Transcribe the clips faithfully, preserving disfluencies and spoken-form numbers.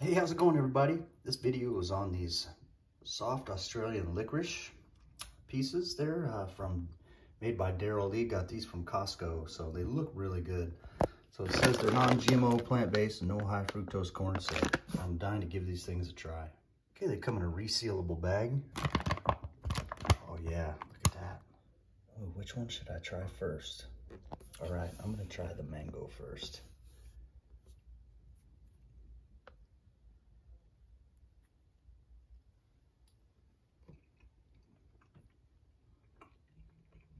Hey, how's it going, everybody? This video is on these soft Australian licorice pieces there uh, from made by Daryl Lee. Got these from Costco, so they look really good. So it says they're non G M O, plant-based, and no high fructose corn syrup. I'm dying to give these things a try. Okay, they come in a resealable bag. Oh yeah, look at that. Oh, which one should I try first? All right, I'm gonna try the mango first.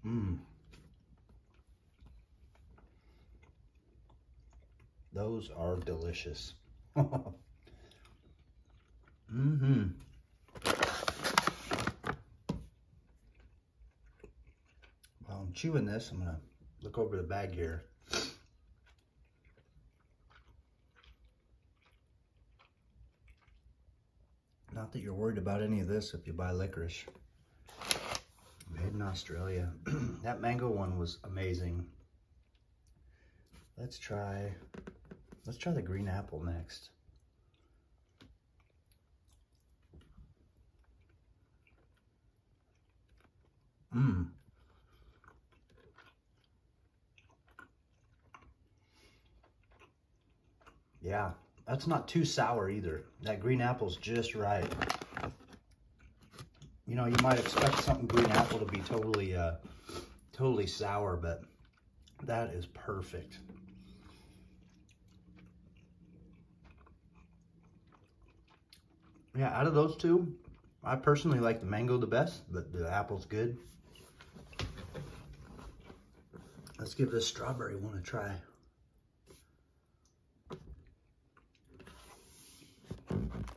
Mmm. Those are delicious. Mm-hmm. While I'm chewing this, I'm gonna look over the bag here. Not that you're worried about any of this if you buy licorice. Made in Australia. That mango one was amazing. Let's try, let's try the green apple next. Mmm. Yeah, that's not too sour either. That green apple's just right. You know, you might expect something green apple to be totally, uh, totally sour, but that is perfect. Yeah, out of those two, I personally like the mango the best, but the apple's good. Let's give this strawberry one a try.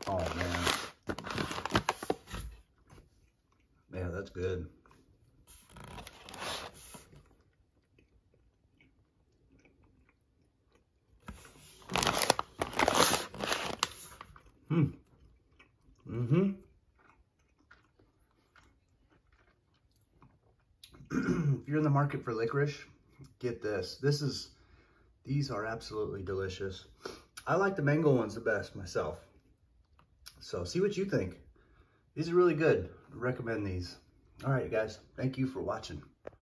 Oh, man. Yeah, that's good. Hmm. Mm-hmm. If you're in the market for licorice, get this. This is, these are absolutely delicious. I like the mango ones the best myself. So see what you think. These are really good. I recommend these. All right, guys. Thank you for watching.